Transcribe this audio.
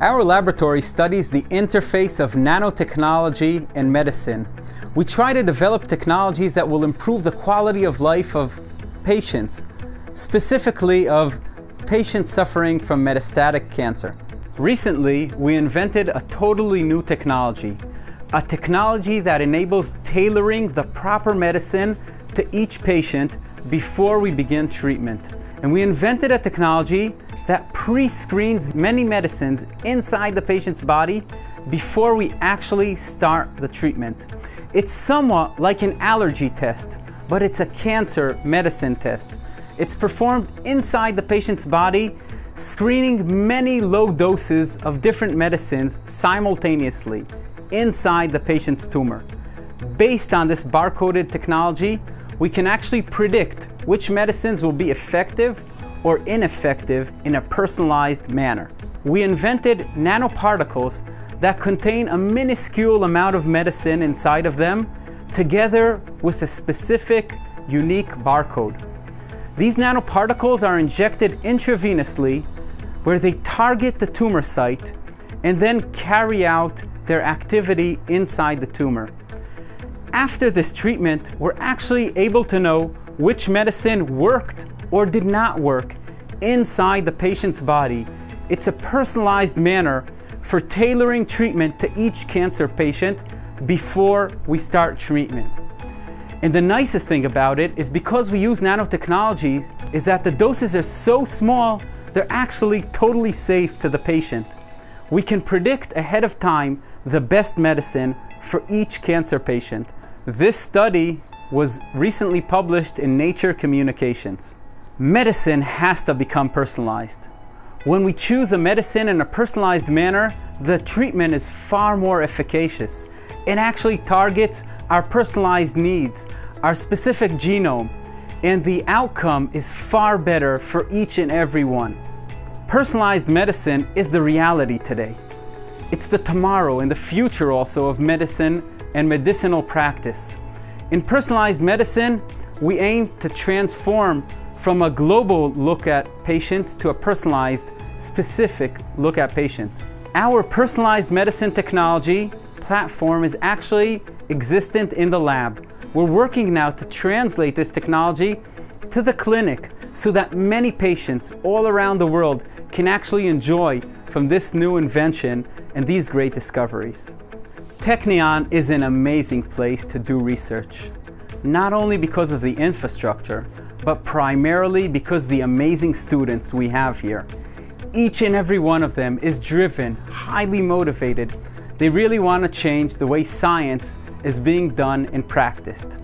Our laboratory studies the interface of nanotechnology and medicine. We try to develop technologies that will improve the quality of life of patients, specifically of patients suffering from metastatic cancer. Recently, we invented a totally new technology, a technology that enables tailoring the proper medicine to each patient before we begin treatment. And we invented a technology that pre-screens many medicines inside the patient's body before we actually start the treatment. It's somewhat like an allergy test, but it's a cancer medicine test. It's performed inside the patient's body, screening many low doses of different medicines simultaneously inside the patient's tumor. Based on this barcoded technology, we can actually predict which medicines will be effective or ineffective in a personalized manner. We invented nanoparticles that contain a minuscule amount of medicine inside of them, together with a specific, unique barcode. These nanoparticles are injected intravenously, where they target the tumor site and then carry out their activity inside the tumor. After this treatment, we're actually able to know which medicine worked or did not work inside the patient's body. It's a personalized manner for tailoring treatment to each cancer patient before we start treatment. And the nicest thing about it is, because we use nanotechnologies, is that the doses are so small, they're actually totally safe to the patient. We can predict ahead of time the best medicine for each cancer patient. This study was recently published in Nature Communications. Medicine has to become personalized. When we choose a medicine in a personalized manner, the treatment is far more efficacious. It actually targets our personalized needs, our specific genome, and the outcome is far better for each and every one. Personalized medicine is the reality today. It's the tomorrow and the future also of medicine and medicinal practice. In personalized medicine, we aim to transform from a global look at patients to a personalized, specific look at patients. Our personalized medicine technology platform is actually existent in the lab. We're working now to translate this technology to the clinic so that many patients all around the world can actually enjoy from this new invention and these great discoveries. Technion is an amazing place to do research, not only because of the infrastructure, but primarily because the amazing students we have here. Each and every one of them is driven, highly motivated. They really want to change the way science is being done and practiced.